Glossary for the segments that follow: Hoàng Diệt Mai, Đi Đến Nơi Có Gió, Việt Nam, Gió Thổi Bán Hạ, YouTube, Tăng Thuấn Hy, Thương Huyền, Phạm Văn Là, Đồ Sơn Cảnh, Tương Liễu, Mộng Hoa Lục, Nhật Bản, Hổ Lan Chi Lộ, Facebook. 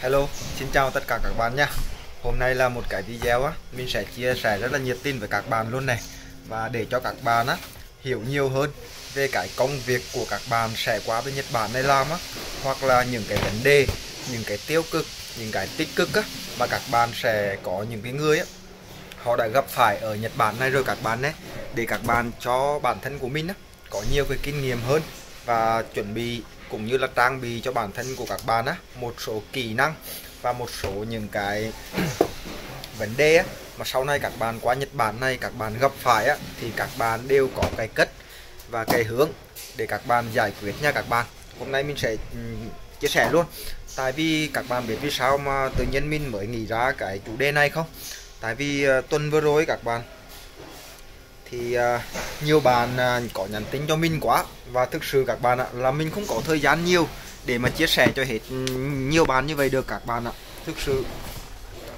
Hello, xin chào tất cả các bạn nha. Hôm nay là một cái video á, mình sẽ chia sẻ rất là nhiệt tình với các bạn luôn này. Và để cho các bạn á, hiểu nhiều hơn về cái công việc của các bạn sẽ qua bên Nhật Bản này làm á, hoặc là những cái vấn đề, những cái tiêu cực, những cái tích cực á, mà các bạn sẽ có những cái người á, họ đã gặp phải ở Nhật Bản này rồi các bạn ấy. Để các bạn cho bản thân của mình á, có nhiều cái kinh nghiệm hơn và chuẩn bị cũng như là trang bị cho bản thân của các bạn á, một số kỹ năng và một số những cái vấn đề á, mà sau này các bạn qua Nhật Bản này các bạn gặp phải á, thì các bạn đều có cái cách và cái hướng để các bạn giải quyết nha các bạn. Hôm nay mình sẽ chia sẻ luôn. Tại vì các bạn biết vì sao mà tự nhiên mình mới nghĩ ra cái chủ đề này không? Tại vì tuần vừa rồi các bạn thì nhiều bạn có nhắn tin cho mình quá. Và thực sự các bạn ạ, là mình không có thời gian nhiều để mà chia sẻ cho hết nhiều bạn như vậy được các bạn ạ. Thực sự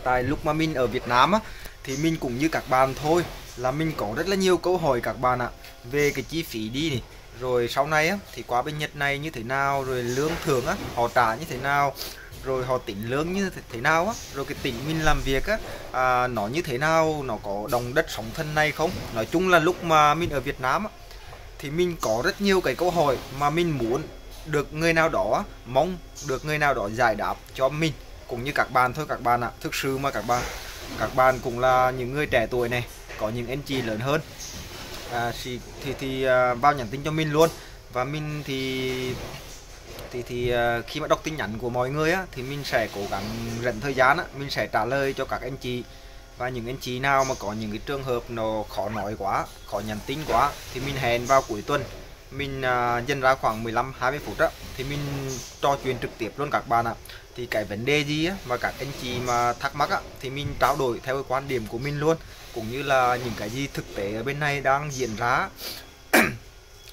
tại lúc mà mình ở Việt Nam á, thì mình cũng như các bạn thôi, là mình có rất là nhiều câu hỏi các bạn ạ, về cái chi phí đi này, rồi sau này á, thì qua bên Nhật này như thế nào, rồi lương thưởng á, họ trả như thế nào, rồi họ tính lương như thế nào á, rồi cái tính mình làm việc á, nó như thế nào, nó có đồng đất sóng thân này không. Nói chung là lúc mà mình ở Việt Nam á, thì mình có rất nhiều cái câu hỏi mà mình muốn được người nào đó, mong được người nào đó giải đáp cho mình cũng như các bạn thôi các bạn ạ. Thực sự mà các bạn cũng là những người trẻ tuổi này, có những anh chị lớn hơn vào nhắn tin cho mình luôn. Và mình thì khi mà đọc tin nhắn của mọi người á, thì mình sẽ cố gắng dành thời gian á, mình sẽ trả lời cho các anh chị. Và những anh chị nào mà có những cái trường hợp nó khó nói quá, khó nhắn tin quá, thì mình hẹn vào cuối tuần, mình dành ra khoảng 15-20 phút á, thì mình trò chuyện trực tiếp luôn các bạn ạ. Thì cái vấn đề gì á, mà các anh chị mà thắc mắc á, thì mình trao đổi theo cái quan điểm của mình luôn, cũng như là những cái gì thực tế ở bên này đang diễn ra.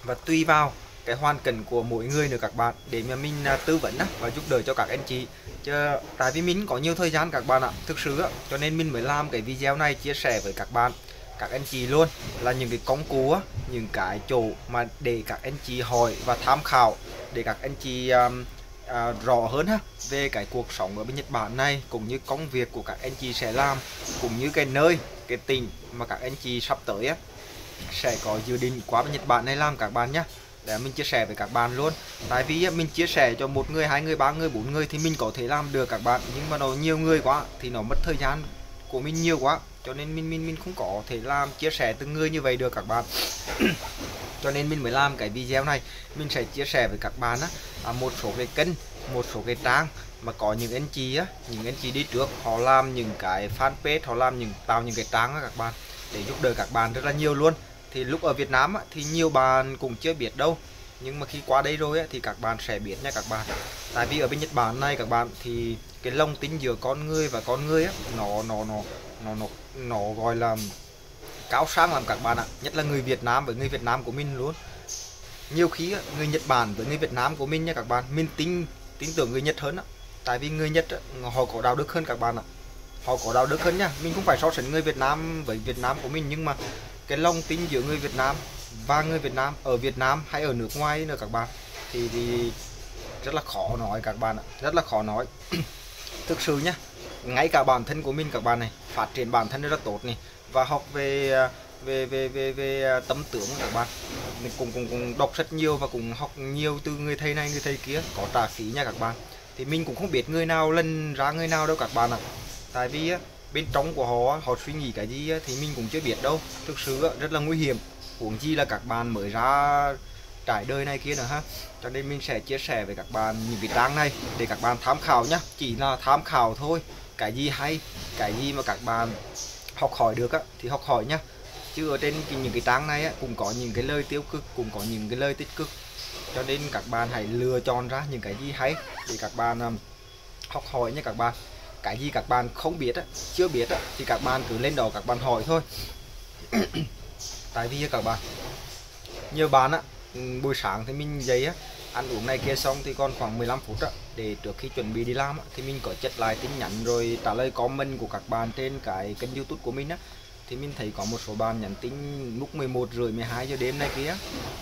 Và tùy vào cái hoàn cảnh của mỗi người nữa các bạn, để mà mình tư vấn và giúp đỡ cho các anh chị. Chứ tại vì mình có nhiều thời gian các bạn ạ, thực sự á, cho nên mình mới làm cái video này chia sẻ với các bạn, các anh chị luôn, là những cái công cụ á, những cái chỗ mà để các anh chị hỏi và tham khảo, để các anh chị rõ hơn ha, về cái cuộc sống ở bên Nhật Bản này, cũng như công việc của các anh chị sẽ làm, cũng như cái nơi, cái tỉnh mà các anh chị sắp tới á, sẽ có dự định qua bên Nhật Bản này làm các bạn nhé. Để mình chia sẻ với các bạn luôn. Tại vì mình chia sẻ cho một người, hai người, ba người, bốn người thì mình có thể làm được các bạn. Nhưng mà nó nhiều người quá thì nó mất thời gian của mình nhiều quá, cho nên mình không có thể làm chia sẻ từng người như vậy được các bạn. Cho nên mình mới làm cái video này. Mình sẽ chia sẻ với các bạn một số cái kênh, một số cái trang mà có những anh chị á, những anh chị đi trước họ làm những cái fanpage, họ làm tạo những cái trang đó các bạn, để giúp đỡ các bạn rất là nhiều luôn. Thì lúc ở Việt Nam thì nhiều bạn cũng chưa biết đâu, nhưng mà khi qua đây rồi thì các bạn sẽ biết nha các bạn. Tại vì ở bên Nhật Bản này các bạn, thì cái lòng tin giữa con người và con người nó gọi là cao sang làm các bạn ạ. Nhất là người Việt Nam với người Việt Nam của mình luôn. Nhiều khi người Nhật Bản với người Việt Nam của mình nha các bạn, mình tin tưởng người Nhật hơn. Tại vì người Nhật họ có đạo đức hơn các bạn ạ, họ có đạo đức hơn nha. Mình không phải so sánh người Việt Nam với Việt Nam của mình, nhưng mà cái lòng tin giữa người Việt Nam và người Việt Nam ở Việt Nam hay ở nước ngoài nữa các bạn, thì rất là khó nói các bạn ạ, rất là khó nói. Thực sự nhá, ngay cả bản thân của mình các bạn này, phát triển bản thân rất tốt này, và học về tâm tưởng các bạn. Mình cũng đọc rất nhiều và cũng học nhiều từ người thầy này người thầy kia, có trả phí nha các bạn. Thì mình cũng không biết người nào lần ra người nào đâu các bạn ạ. Tại vì bên trong của họ, họ suy nghĩ cái gì thì mình cũng chưa biết đâu. Thực sự rất là nguy hiểm, huống chi là các bạn mới ra trải đời này kia nữa ha. Cho nên mình sẽ chia sẻ với các bạn những cái trang này để các bạn tham khảo nhá. Chỉ là tham khảo thôi, cái gì hay, cái gì mà các bạn học hỏi được thì học hỏi nhá. Chứ ở trên những cái trang này cũng có những cái lời tiêu cực, cũng có những cái lời tích cực. Cho nên các bạn hãy lựa chọn ra những cái gì hay để các bạn học hỏi nha các bạn. Cái gì các bạn không biết, chưa biết thì các bạn cứ lên đó các bạn hỏi thôi. Tại vì các bạn, nhiều bạn buổi sáng thì mình dậy ăn uống này kia xong thì còn khoảng 15 phút để trước khi chuẩn bị đi làm thì mình có check lại tin nhắn rồi trả lời comment của các bạn trên cái kênh YouTube của mình. Thì mình thấy có một số bạn nhắn tin lúc 11 rưỡi, 12 giờ đêm này kia.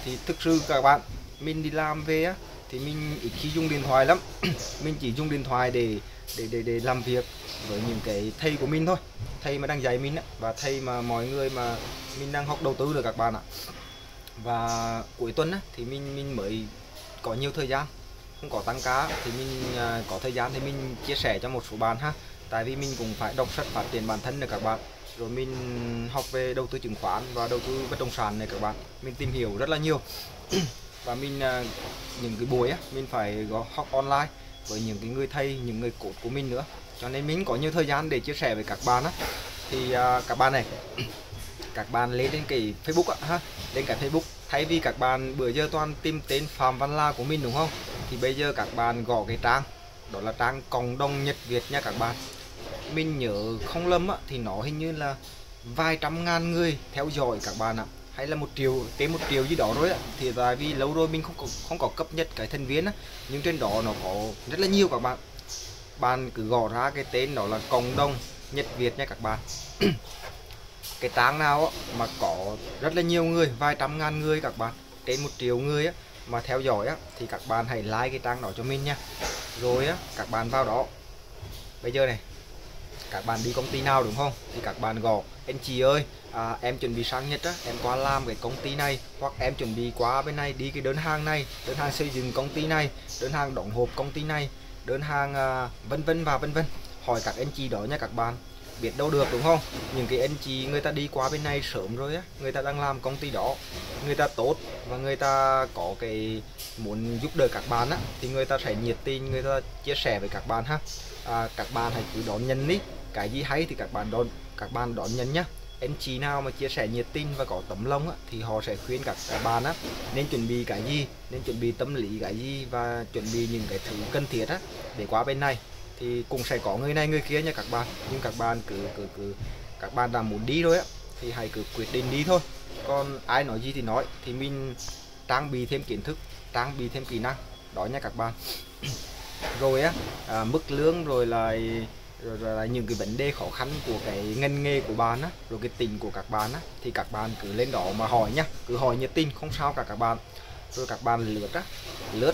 Thì thực sự các bạn, mình đi làm về thì mình ít khi dùng điện thoại lắm. Mình chỉ dùng điện thoại để để làm việc với những cái thầy của mình thôi, thầy mà đang dạy mình á, và thầy mà mọi người mà mình đang học đầu tư được các bạn ạ. Và cuối tuần á, thì mình mới có nhiều thời gian, không có tăng cá, thì mình có thời gian thì mình chia sẻ cho một số bạn ha. Tại vì mình cũng phải đọc sách phát triển bản thân được các bạn, rồi mình học về đầu tư chứng khoán và đầu tư bất động sản này các bạn, mình tìm hiểu rất là nhiều. Và mình những cái buổi á, mình phải học online với những cái người thầy, những người cốt của mình nữa, cho nên mình có nhiều thời gian để chia sẻ với các bạn á. Thì các bạn này, các bạn lên đến cái Facebook á, ha, lên cái Facebook, thay vì các bạn bữa giờ toàn tìm tên Phạm Văn La của mình đúng không, thì bây giờ các bạn gõ cái trang đó là trang cộng đồng Nhật Việt nha các bạn. Mình nhớ không lầm á, thì nó hình như là vài trăm ngàn người theo dõi các bạn ạ, hay là 1 triệu, tới 1 triệu gì đó rồi ạ. Thì tại vì lâu rồi mình không có cập nhật cái thành viên á, nhưng trên đó nó có rất là nhiều các bạn. Bạn cứ gõ ra cái tên đó là cộng đồng Nhật Việt nha các bạn. Cái trang nào á, mà có rất là nhiều người, vài trăm ngàn người các bạn, trên 1 triệu người á, mà theo dõi á, thì các bạn hãy like cái trang đó cho mình nha. Rồi á, các bạn vào đó. Bây giờ này, các bạn đi công ty nào đúng không, thì các bạn gõ: anh chị ơi, em chuẩn bị sang Nhật á, em qua làm cái công ty này, hoặc em chuẩn bị qua bên này đi cái đơn hàng này, đơn hàng xây dựng công ty này, đơn hàng đóng hộp công ty này, đơn hàng vân vân và vân vân. Hỏi các anh chị đó nha các bạn, biết đâu được đúng không, những cái anh chị người ta đi qua bên này sớm rồi á, người ta đang làm công ty đó, người ta tốt và người ta có cái muốn giúp đỡ các bạn á, thì người ta sẽ nhiệt tình, người ta chia sẻ với các bạn ha. Các bạn hãy cứ đón nhận đi, cái gì hay thì các bạn đón nhận nhá. Anh chị nào mà chia sẻ nhiệt tình và có tấm lòng á, thì họ sẽ khuyên các bạn á, nên chuẩn bị cái gì, nên chuẩn bị tâm lý cái gì, và chuẩn bị những cái thứ cần thiết á, để qua bên này. Thì cũng sẽ có người này người kia nha các bạn, nhưng các bạn cứ các bạn đã muốn đi rồi á, thì hãy cứ quyết định đi thôi. Còn ai nói gì thì nói, thì mình trang bị thêm kiến thức, trang bị thêm kỹ năng đó nha các bạn. Rồi á, mức lương rồi là những cái vấn đề khó khăn của cái ngành nghề của bạn á, rồi cái tình của các bạn á, thì các bạn cứ lên đó mà hỏi nha, cứ hỏi nhiệt tình không sao cả các bạn. Rồi các bạn lướt á, lướt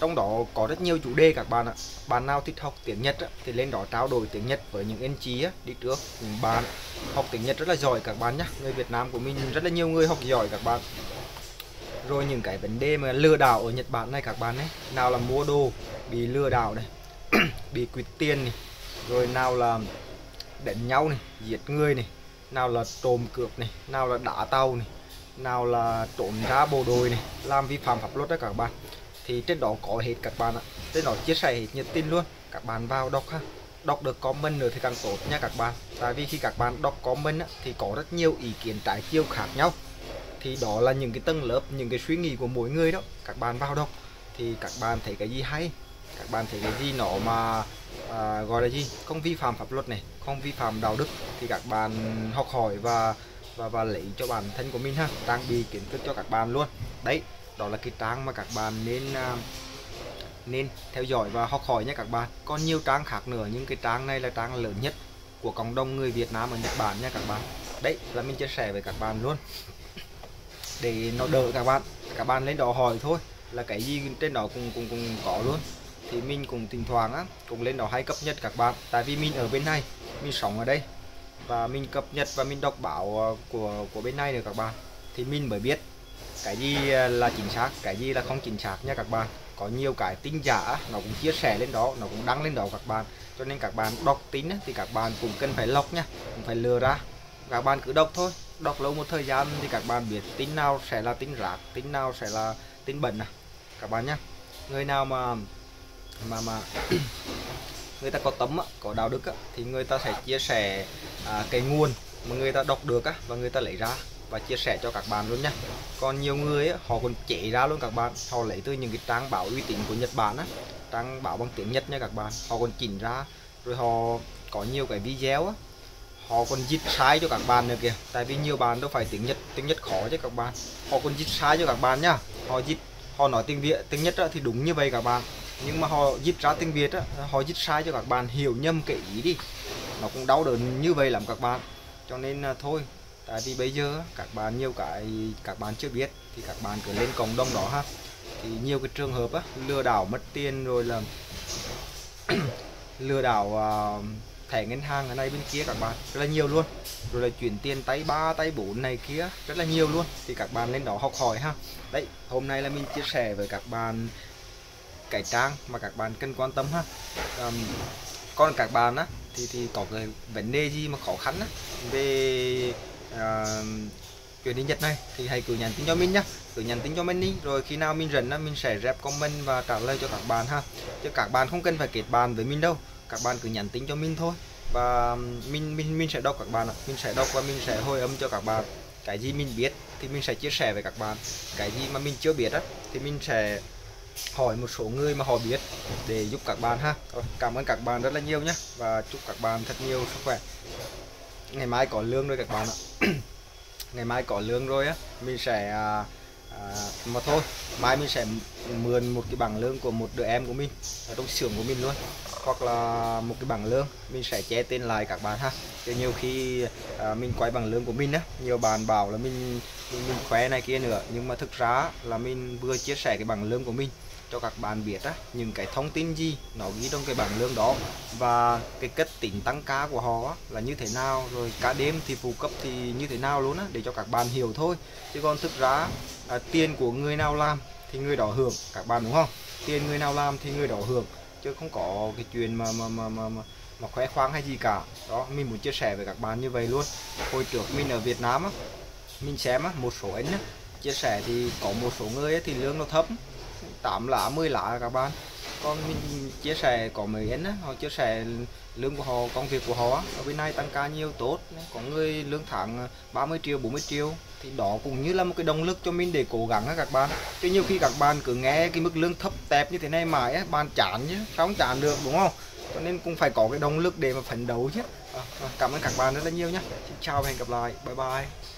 trong đó có rất nhiều chủ đề các bạn ạ. Bạn nào thích học tiếng Nhật á, thì lên đó trao đổi tiếng Nhật với những anh chị á, đi trước, những bạn học tiếng Nhật rất là giỏi các bạn nhé. Người Việt Nam của mình rất là nhiều người học giỏi các bạn. Rồi những cái vấn đề mà lừa đảo ở Nhật Bản này các bạn ấy, nào là mua đồ bị lừa đảo này, bị quỵt tiền này, rồi nào là đánh nhau này, giết người này, nào là trộm cướp này, nào là đá tàu này, nào là trốn ra bộ đội này, làm vi phạm pháp luật đó các bạn. Thì trên đó có hết các bạn ạ, trên đó chia sẻ hết nhiệt tình luôn. Các bạn vào đọc ha, đọc được comment nữa thì càng tốt nha các bạn. Tại vì khi các bạn đọc comment á, thì có rất nhiều ý kiến trái chiều khác nhau, thì đó là những cái tầng lớp, những cái suy nghĩ của mỗi người đó. Các bạn vào đọc thì các bạn thấy cái gì hay, các bạn thấy cái gì nó mà gọi là gì, không vi phạm pháp luật này, không vi phạm đạo đức, thì các bạn học hỏi và lấy cho bản thân của mình ha, trang bị kiến thức cho các bạn luôn. Đấy, đó là cái trang mà các bạn nên theo dõi và học hỏi nha các bạn. Còn nhiều trang khác nữa, nhưng cái trang này là trang lớn nhất của cộng đồng người Việt Nam ở Nhật Bản nha các bạn. Đấy là mình chia sẻ với các bạn luôn, để nó đỡ các bạn. Các bạn lên đó hỏi thôi, là cái gì trên đó cũng có luôn. Thì mình cũng thỉnh thoảng á, cũng lên đó hay cập nhật các bạn. Tại vì mình ở bên này, mình sống ở đây, và mình cập nhật và mình đọc báo của bên này nữa các bạn. Thì mình mới biết cái gì là chính xác, cái gì là không chính xác nha các bạn. Có nhiều cái tin giả nó cũng chia sẻ lên đó, nó cũng đăng lên đó các bạn. Cho nên các bạn đọc tin thì các bạn cũng cần phải lọc nha, cũng phải lừa ra. Các bạn cứ đọc thôi, đọc lâu một thời gian thì các bạn biết tin nào sẽ là tin rác, tin nào sẽ là tin bẩn à các bạn nhé. Người nào mà người ta có tấm, có đạo đức thì người ta sẽ chia sẻ cái nguồn mà người ta đọc được và người ta lấy ra và chia sẻ cho các bạn luôn nhé. Còn nhiều người họ còn chế ra luôn các bạn, họ lấy từ những cái trang báo uy tín của Nhật Bản á, trang báo bằng tiếng Nhật nha các bạn, họ còn chỉnh ra, rồi họ có nhiều cái video á, họ còn dịch sai cho các bạn nữa kìa. Tại vì nhiều bạn đâu phải tiếng Nhật khó chứ các bạn, họ còn dịch sai cho các bạn nhá. Họ nói tiếng Việt, tiếng Nhật thì đúng như vậy các bạn, nhưng mà họ dịch ra tiếng Việt á, họ dịch sai cho các bạn hiểu nhầm cái ý đi, nó cũng đau đớn như vậy lắm các bạn. Cho nên thôi, tại vì bây giờ các bạn nhiều cái các bạn chưa biết thì các bạn cứ lên cộng đồng đó ha. Thì nhiều cái trường hợp á, lừa đảo mất tiền rồi là lừa đảo thẻ ngân hàng ở đây bên kia các bạn rất là nhiều luôn, rồi là chuyển tiền tay 3 tay 4 này kia rất là nhiều luôn, thì các bạn lên đó học hỏi ha. Đấy, hôm nay là mình chia sẻ với các bạn cái trang mà các bạn cần quan tâm ha. Còn các bạn á thì có cái vấn đề gì mà khó khăn á về chuyện đi Nhật này thì hãy cứ nhắn tin cho mình nhá, cứ nhắn tin cho mình đi, rồi khi nào mình rảnh á mình sẽ rep comment và trả lời cho các bạn ha. Chứ các bạn không cần phải kết bạn với mình đâu, các bạn cứ nhắn tin cho mình thôi và mình sẽ đọc các bạn ạ. Mình sẽ đọc và mình sẽ hồi âm cho các bạn, cái gì mình biết thì mình sẽ chia sẻ với các bạn, cái gì mà mình chưa biết á thì mình sẽ hỏi một số người mà họ biết để giúp các bạn ha. Rồi, cảm ơn các bạn rất là nhiều nhé và chúc các bạn thật nhiều sức khỏe. Ngày mai có lương rồi các bạn ạ. Ngày mai có lương rồi á mình sẽ mà thôi mai mình sẽ mượn một cái bảng lương của một đứa em của mình ở trong xưởng của mình luôn, hoặc là một cái bảng lương mình sẽ che tên lại các bạn ha. Chứ nhiều khi mình quay bảng lương của mình á, nhiều bạn bảo là mình khoe này kia nữa, nhưng mà thực ra là mình vừa chia sẻ cái bảng lương của mình cho các bạn biết á, những cái thông tin gì nó ghi trong cái bảng lương đó và cái cách tính tăng ca của họ á, là như thế nào, rồi cả đêm thì phụ cấp thì như thế nào luôn á, để cho các bạn hiểu thôi. Chứ còn thực ra tiền của người nào làm thì người đó hưởng các bạn, đúng không? Tiền người nào làm thì người đó hưởng, chứ không có cái chuyện mà khoe khoang hay gì cả. Đó, mình muốn chia sẻ với các bạn như vậy luôn. Hồi trước mình ở Việt Nam á, mình xem á, một số anh á, chia sẻ thì có một số người á, thì lương nó thấp 8 lạ 10 lạ các bạn. Còn mình chia sẻ có mấy anh á, họ chia sẻ lương của họ, công việc của họ á, ở bên này tăng ca nhiều tốt, có người lương tháng 30 triệu 40 triệu thì đó cũng như là một cái động lực cho mình để cố gắng á các bạn. Chứ nhiều khi các bạn cứ nghe cái mức lương thấp tẹp như thế này mãi á, bạn chán chứ, sao không chán được, đúng không? Cho nên cũng phải có cái động lực để mà phấn đấu chứ. Cảm ơn các bạn rất là nhiều nhé. Xin chào và hẹn gặp lại. Bye bye.